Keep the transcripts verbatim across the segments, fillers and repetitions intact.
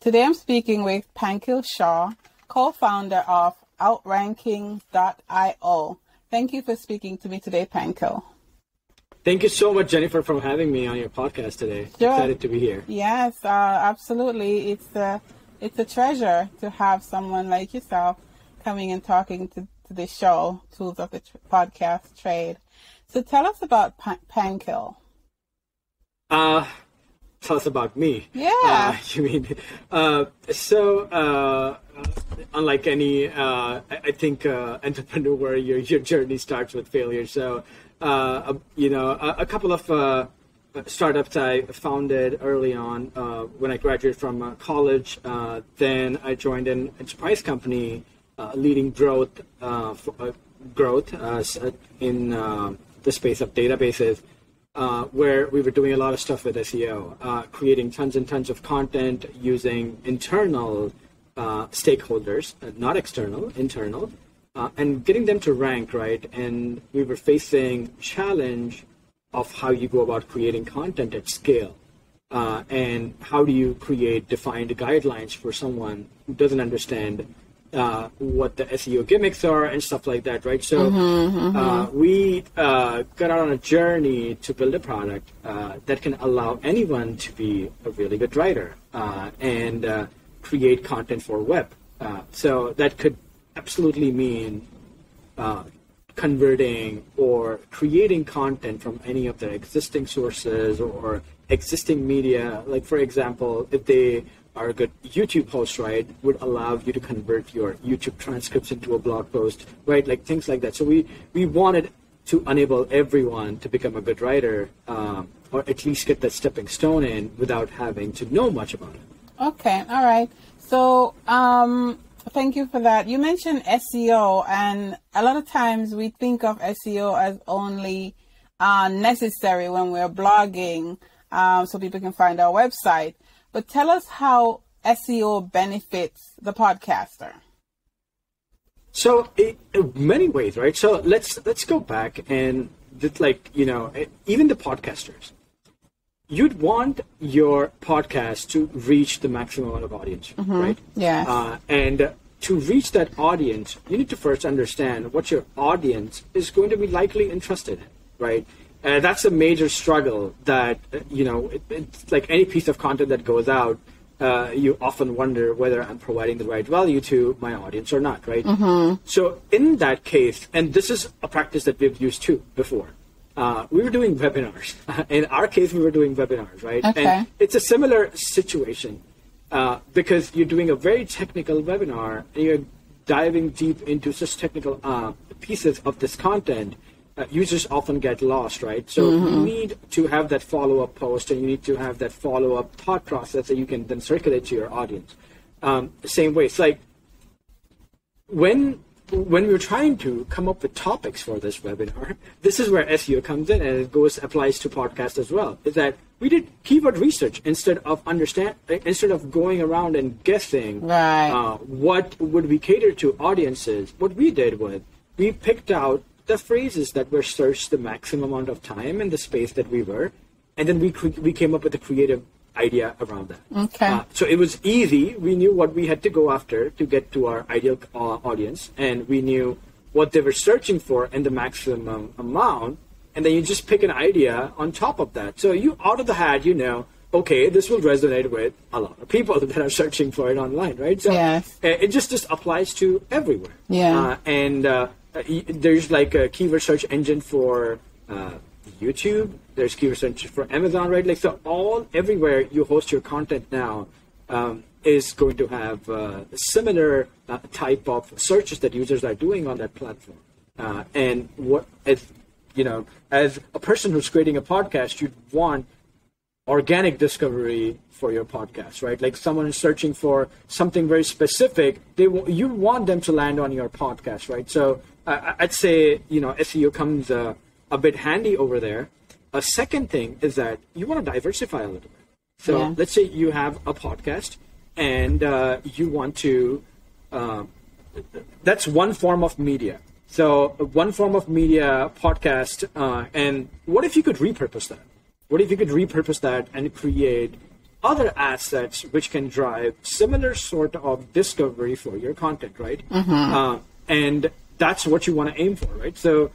Today I'm speaking with Pankil Shah, co-founder of Outranking dot i o. Thank you for speaking to me today, Pankil. Thank you so much, Jennifer, for having me on your podcast today. Sure. Excited to be here. Yes, uh, absolutely. It's a, it's a treasure to have someone like yourself coming and talking to, to this show, Tools of the Tr- Podcast Trade. So tell us about P- Pankil. Uh, tell us about me. Yeah. Uh, you mean, uh, so uh, unlike any, uh, I think, uh, entrepreneur where your, your journey starts with failure. So Uh, you know, a, a couple of uh, startups I founded early on uh, when I graduated from uh, college. Uh, then I joined an enterprise company uh, leading growth uh, for, uh, growth uh, in uh, the space of databases, uh, where we were doing a lot of stuff with S E O, uh, creating tons and tons of content using internal uh, stakeholders, not external, internal. Uh, and getting them to rank, right? And we were facing challenge of how you go about creating content at scale. Uh, and how do you create defined guidelines for someone who doesn't understand uh, what the S E O gimmicks are and stuff like that, right? So mm-hmm, mm-hmm. Uh, we uh, got on a journey to build a product uh, that can allow anyone to be a really good writer uh, and uh, create content for web. Uh, so that could absolutely mean uh, converting or creating content from any of their existing sources or existing media. Like, for example, if they are a good YouTube host, right, would allow you to convert your YouTube transcripts into a blog post, right, like things like that. So we, we wanted to enable everyone to become a good writer um, or at least get that stepping stone in without having to know much about it. Okay, all right. So... Um... Thank you for that. You mentioned S E O, and a lot of times we think of S E O as only uh, necessary when we're blogging, um, so people can find our website. But tell us how S E O benefits the podcaster. So, it, in many ways, right? So let's let's go back and like you know, even the podcasters. You'd want your podcast to reach the maximum amount of audience, mm-hmm. right? Yeah. Uh, and to reach that audience, you need to first understand what your audience is going to be likely interested in, right? Uh, that's a major struggle that, you know, it, it's like any piece of content that goes out, uh, you often wonder whether I'm providing the right value to my audience or not, right? Mm-hmm. So in that case, and this is a practice that we've used too before, Uh, we were doing webinars. In our case, we were doing webinars, right? Okay. And it's a similar situation uh, because you're doing a very technical webinar and you're diving deep into such technical uh, pieces of this content. Uh, users often get lost, right? So mm-hmm. you need to have that follow-up post and you need to have that follow-up thought process that you can then circulate to your audience. Um, same way, it's like when... When we were trying to come up with topics for this webinar, this is where S E O comes in, and it goes applies to podcasts as well. Is that we did keyword research instead of understand instead of going around and guessing right. uh, what would we cater to audiences. What we did was we picked out the phrases that were searched the maximum amount of time in the space that we were, and then we cre- we came up with a creative idea around that. Okay. Uh, so it was easy. We knew what we had to go after to get to our ideal uh, audience, and we knew what they were searching for and the maximum amount, and then you just pick an idea on top of that. So you, out of the hat, you know, okay, this will resonate with a lot of people that are searching for it online, right? So yes. it just, just applies to everywhere. Yeah. Uh, and uh, there's like a keyword search engine for uh, YouTube, there's keyword search for Amazon, right? Like, so all, everywhere you host your content now um, is going to have uh, similar uh, type of searches that users are doing on that platform. Uh, and what, as, you know, as a person who's creating a podcast, you'd want organic discovery for your podcast, right? Like someone is searching for something very specific, they w- you want them to land on your podcast, right? So uh, I'd say, you know, S E O comes uh, a bit handy over there. A second thing is that you want to diversify a little bit. So yeah. let's say you have a podcast and uh, you want to, uh, that's one form of media. So one form of media, podcast, uh, and what if you could repurpose that? What if you could repurpose that and create other assets which can drive similar sort of discovery for your content, right? Mm-hmm. Uh, and that's what you want to aim for, right? So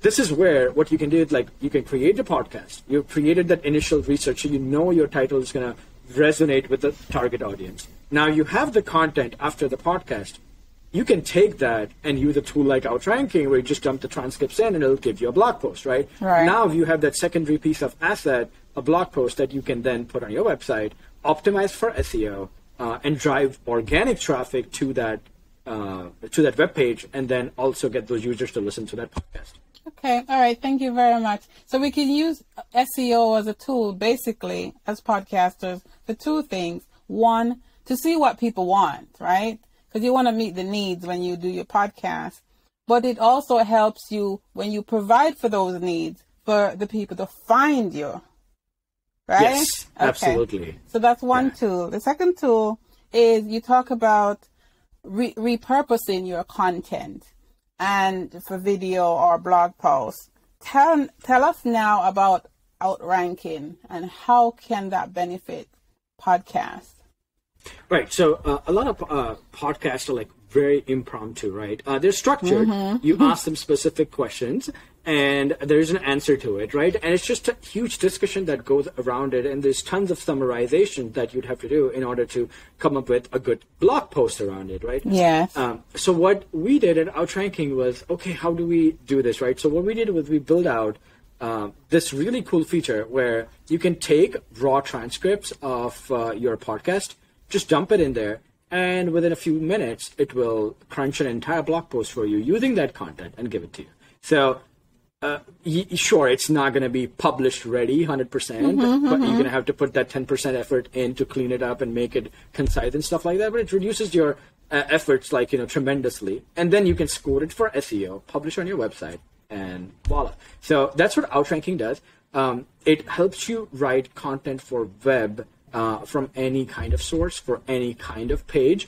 this is where what you can do is, like, you can create a podcast. You've created that initial research, so you know your title is going to resonate with the target audience. Now you have the content after the podcast. You can take that and use a tool like Outranking, where you just dump the transcripts in and it'll give you a blog post, right? Right. Now you have that secondary piece of asset, a blog post that you can then put on your website, optimize for S E O, uh, and drive organic traffic to that uh, to that web page, and then also get those users to listen to that podcast. Okay. All right. Thank you very much. So we can use S E O as a tool, basically, as podcasters, for two things. One, to see what people want, right? Because you want to meet the needs when you do your podcast. But it also helps you when you provide for those needs for the people to find you, right? Yes, okay. Absolutely. So that's one yeah. tool. The second tool is you talk about re- repurposing your content, and for video or blog posts. Tell, tell us now about Outranking and how can that benefit podcasts? Right. So uh, a lot of uh, podcasts are like very impromptu, right? Uh, they're structured. Mm-hmm. You ask them specific questions and there's an answer to it, right? And it's just a huge discussion that goes around it. And there's tons of summarization that you'd have to do in order to come up with a good blog post around it, right? Yeah. Um, so what we did at Outranking was, okay, how do we do this, right? So what we did was we built out Uh, this really cool feature where you can take raw transcripts of uh, your podcast, just dump it in there, and within a few minutes, it will crunch an entire blog post for you using that content and give it to you. So uh, y- sure, it's not going to be published ready one hundred percent, mm-hmm, but mm-hmm. you're going to have to put that ten percent effort in to clean it up and make it concise and stuff like that, but it reduces your uh, efforts like, you know, tremendously. And then you can score it for S E O, publish on your website, and voila. So that's what Outranking does. Um, it helps you write content for web uh, from any kind of source, for any kind of page,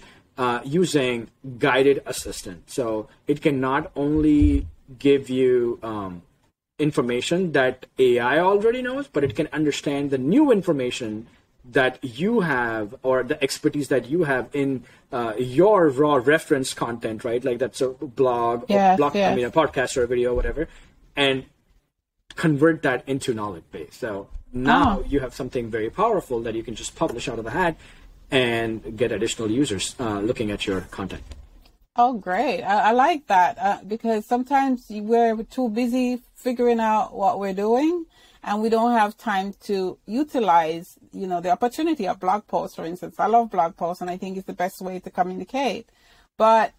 uh, using guided assistant. So it can not only give you um, information that A I already knows, but it can understand the new information that you have or the expertise that you have in uh, your raw reference content, right? Like that's a blog, yes, or blog yes. I mean, a podcast or a video, whatever, and convert that into knowledge base. So now oh. you have something very powerful that you can just publish out of the hat and get additional users uh, looking at your content. Oh, great. I, I like that uh, because sometimes we're too busy figuring out what we're doing, and we don't have time to utilize, you know, the opportunity of blog posts, for instance. I love blog posts, and I think it's the best way to communicate. But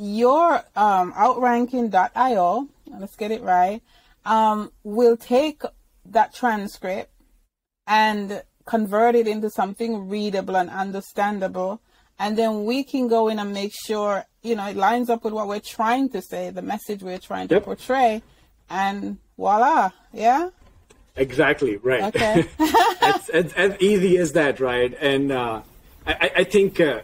your um, outranking dot io, let's get it right, um, will take that transcript and convert it into something readable and understandable. And then we can go in and make sure, you know, it lines up with what we're trying to say, the message we're trying to yep. portray. And voila, yeah? Exactly, right. Okay. it's, it's as easy as that, right? And uh, I, I think uh,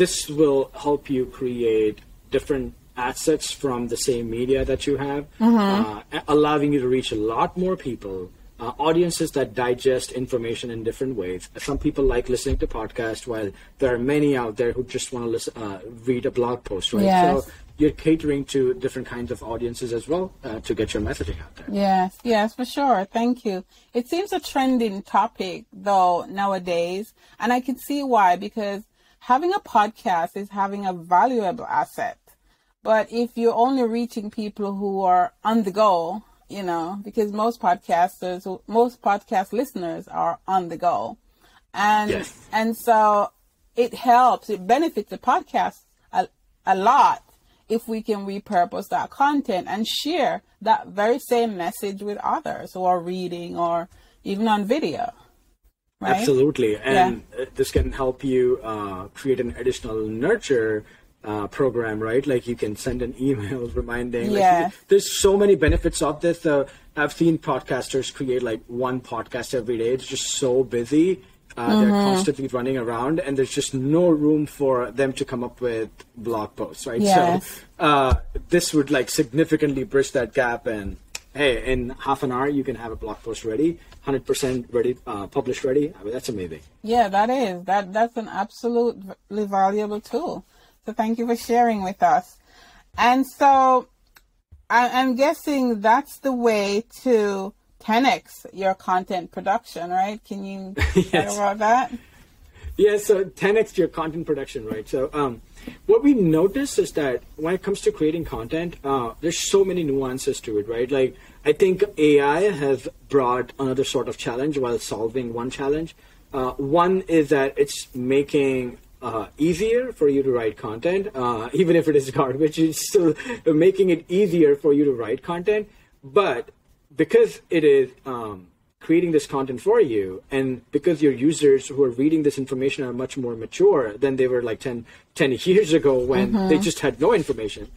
this will help you create different assets from the same media that you have, mm-hmm. uh, allowing you to reach a lot more people, uh, audiences that digest information in different ways. Some people like listening to podcasts, while there are many out there who just want to listen, uh, read a blog post, right? Yes. So, you're catering to different kinds of audiences as well uh, to get your messaging out there. Yes, yes, for sure. Thank you. It seems a trending topic, though, nowadays, and I can see why, because having a podcast is having a valuable asset. But if you're only reaching people who are on the go, you know, because most podcasters, most podcast listeners are on the go. And yes. and so it helps, it benefits the podcast a, a lot if we can repurpose that content and share that very same message with others who are reading or even on video, right? Absolutely. And yeah. this can help you uh, create an additional nurture uh, program, right? Like you can send an email reminding. Yeah. Like, there's so many benefits of this. Uh, I've seen podcasters create like one podcast every day. It's just so busy. Uh, mm-hmm. They're constantly running around, and there's just no room for them to come up with blog posts, right? Yes. So uh, this would like significantly bridge that gap, and hey, in half an hour, you can have a blog post ready. one hundred percent ready, uh, published ready. I mean, that's amazing. Yeah, that is. That That's an absolutely valuable tool. So thank you for sharing with us. And so I, I'm guessing that's the way to ten X your content production, right? Can you yes. talk about that? Yeah, so ten X your content production, right? So um, what we notice is that when it comes to creating content, uh, there's so many nuances to it, right? Like, I think A I has brought another sort of challenge while solving one challenge. Uh, one is that it's making uh, easier for you to write content, uh, even if it is garbage, it's still making it easier for you to write content. But because it is um, creating this content for you, and because your users who are reading this information are much more mature than they were like ten, ten years ago when mm-hmm. they just had no information,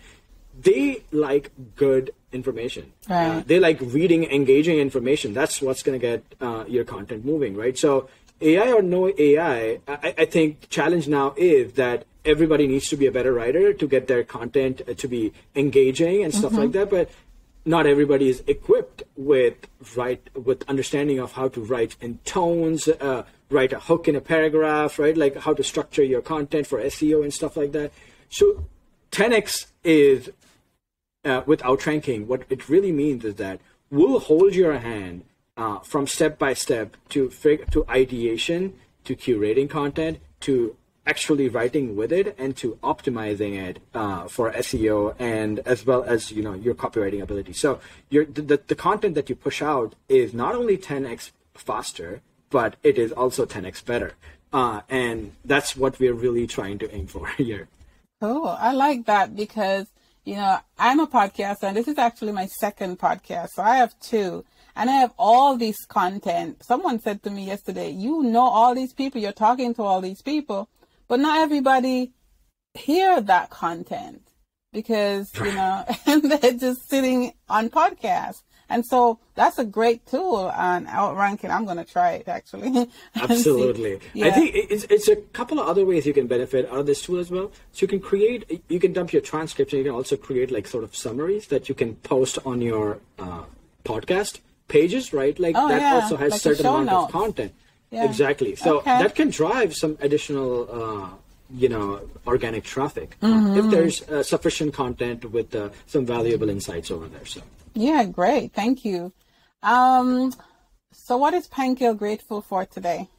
they like good information. Right. Uh, they like reading, engaging information. That's what's going to get uh, your content moving, right? So A I or no A I, I, I think challenge now is that everybody needs to be a better writer to get their content to be engaging and stuff mm-hmm. like that. But not everybody is equipped with write, with understanding of how to write in tones, uh, write a hook in a paragraph, right? Like how to structure your content for S E O and stuff like that. So ten X is, uh, with outranking, what it really means is that we'll hold your hand uh, from step by step to fig- to ideation, to curating content, to actually writing with it, and to optimizing it uh, for S E O, and as well as, you know, your copywriting ability. So your the, the content that you push out is not only ten X faster, but it is also ten X better. Uh, and that's what we're really trying to aim for here. Cool. I like that because, you know, I'm a podcaster, and this is actually my second podcast. So I have two, and I have all these content. Someone said to me yesterday, you know, all these people, you're talking to all these people, but not everybody hear that content because, you know, they're just sitting on podcasts. And so that's a great tool on Outranking. I'm going to try it, actually. Absolutely. Yeah. I think it's, it's a couple of other ways you can benefit out of this tool as well. So you can create, you can dump your transcripts, and you can also create like sort of summaries that you can post on your uh, podcast pages, right? Like oh, that yeah. also has like certain amount notes. Of content. Yeah. Exactly. So okay. that can drive some additional, uh, you know, organic traffic mm-hmm. uh, if there's uh, sufficient content with uh, some valuable insights over there. So yeah, great. Thank you. Um, so what is Pankil grateful for today?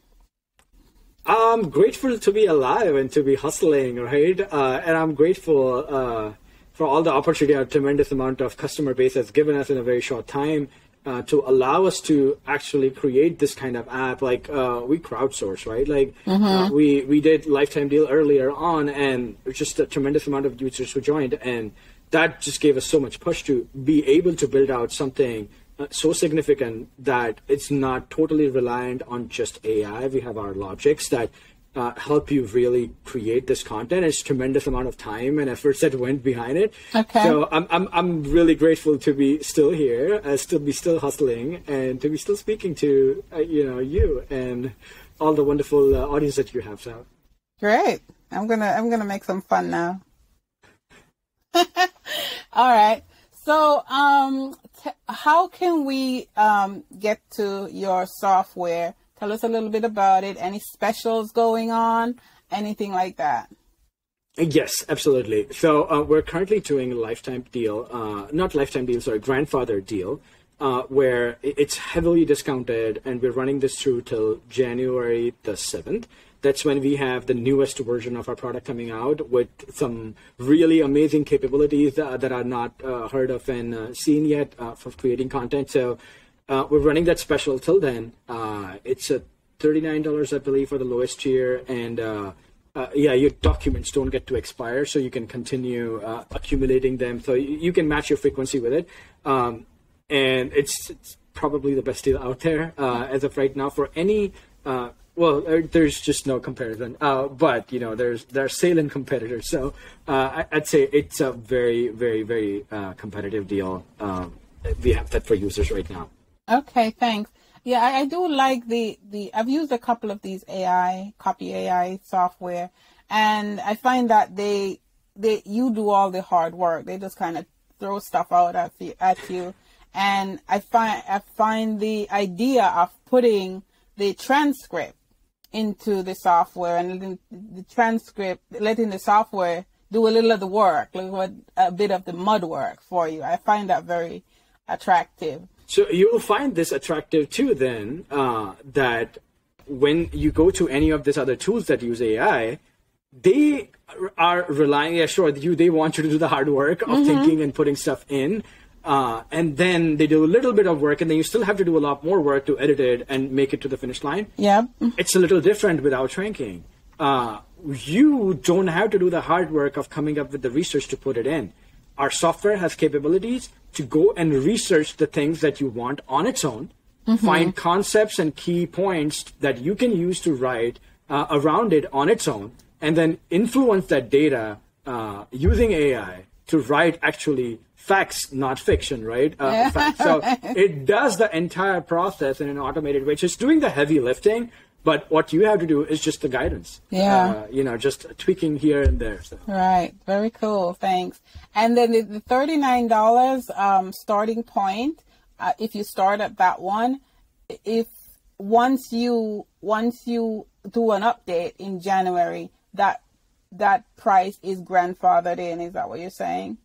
I'm grateful to be alive and to be hustling, right? Uh, and I'm grateful uh, for all the opportunity our tremendous amount of customer base has given us in a very short time. Uh, to allow us to actually create this kind of app, like uh, we crowdsource, right? Like mm-hmm. uh, we we did lifetime deal earlier on, and just a tremendous amount of users who joined, and that just gave us so much push to be able to build out something uh, so significant that it's not totally reliant on just A I. We have our logics that uh, help you really create this content. It's a tremendous amount of time and efforts that went behind it. Okay. So I'm, I'm, I'm really grateful to be still here, uh, still be still hustling, and to be still speaking to, uh, you know, you and all the wonderful uh, audience that you have. So great. I'm going to, I'm going to make some fun now. All right. So, um, t- how can we, um, get to your software? Tell us a little bit about it. Any specials going on? Anything like that? Yes, absolutely. So uh, we're currently doing a lifetime deal, uh, not lifetime deal, sorry, grandfather deal, uh, where it's heavily discounted, and we're running this through till January the seventh. That's when we have the newest version of our product coming out with some really amazing capabilities uh, that are not uh, heard of and uh, seen yet uh, for creating content. So Uh, we're running that special till then. Uh, it's a thirty-nine dollars, I believe, for the lowest tier. And uh, uh, yeah, your documents don't get to expire, so you can continue uh, accumulating them. So you, you can match your frequency with it. Um, and it's, it's probably the best deal out there uh, as of right now for any, uh, well, there's just no comparison. Uh, but, you know, there's there are salient competitors. So uh, I, I'd say it's a very, very, very uh, competitive deal. Um, we have that for users right now. Okay, thanks. Yeah, I, I do like the, the, I've used a couple of these A I, copy A I software, and I find that they, they, you do all the hard work. They just kind of throw stuff out at, the, at you. And I find I find the idea of putting the transcript into the software and letting the transcript, letting the software do a little of the work, a bit of the mud work for you. I find that very attractive. So you'll find this attractive too then, uh, that when you go to any of these other tools that use A I, they are relying, yeah, sure, you, they want you to do the hard work of mm-hmm. thinking and putting stuff in. Uh, and then they do a little bit of work, and then you still have to do a lot more work to edit it and make it to the finish line. Yeah. It's a little different with Outranking. Uh, you don't have to do the hard work of coming up with the research to put it in. Our software has capabilities to go and research the things that you want on its own, mm-hmm. find concepts and key points that you can use to write uh, around it on its own, and then influence that data uh, using A I to write actually facts, not fiction, right? Uh, yeah. facts. So it does the entire process in an automated way. It's just doing the heavy lifting, but what you have to do is just the guidance. Yeah. Uh, you know, just tweaking here and there. So. Right. Very cool. Thanks. And then the thirty-nine dollars um, starting point, uh, if you start at that one, if once you once you do an update in January, that that price is grandfathered in. Is that what you're saying?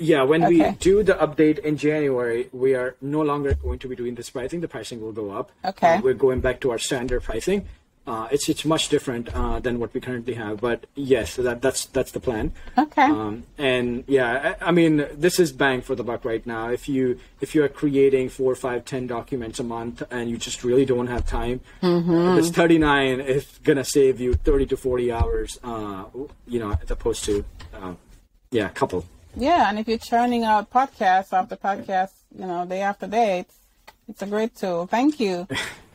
Yeah, when okay. we do the update in January, we are no longer going to be doing this pricing. The pricing will go up. Okay. Uh, we're going back to our standard pricing. Uh, it's it's much different uh, than what we currently have. But yes, so that that's that's the plan. Okay. Um, and yeah, I, I mean, this is bang for the buck right now. If you if you are creating four, five, ten documents a month and you just really don't have time, mm-hmm. this thirty-nine is gonna save you thirty to forty hours. Uh, you know, as opposed to, uh, yeah, a couple. Yeah, and if you're churning out podcasts after podcasts, you know, day after day, it's, it's a great tool. Thank you.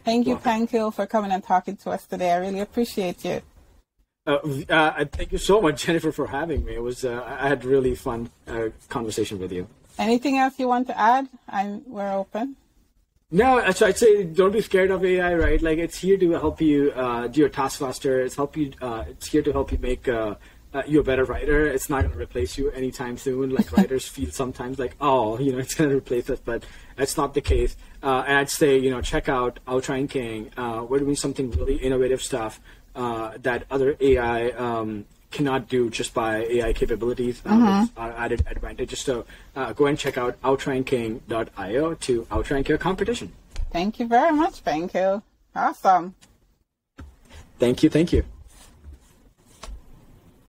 Thank you, Pankil, for coming and talking to us today. I really appreciate you. Uh, uh, thank you so much, Jennifer, for having me. It was uh, I had a really fun uh, conversation with you. Anything else you want to add? I'm, we're open. No, so I'd say don't be scared of A I, right? Like, it's here to help you uh, do your tasks faster. It's help you. Uh, it's here to help you make... Uh, Uh, you're a better writer. It's not going to replace you anytime soon. Like, writers feel sometimes like, oh, you know, it's going to replace us, but that's not the case. Uh, and I'd say, you know, check out Outranking. Uh, we're doing something really innovative stuff uh, that other A I um, cannot do just by A I capabilities. Uh, mm-hmm. Our added advantage. So uh, go and check out outranking dot i o to outrank your competition. Thank you very much, Pankil. Awesome. Thank you. Thank you.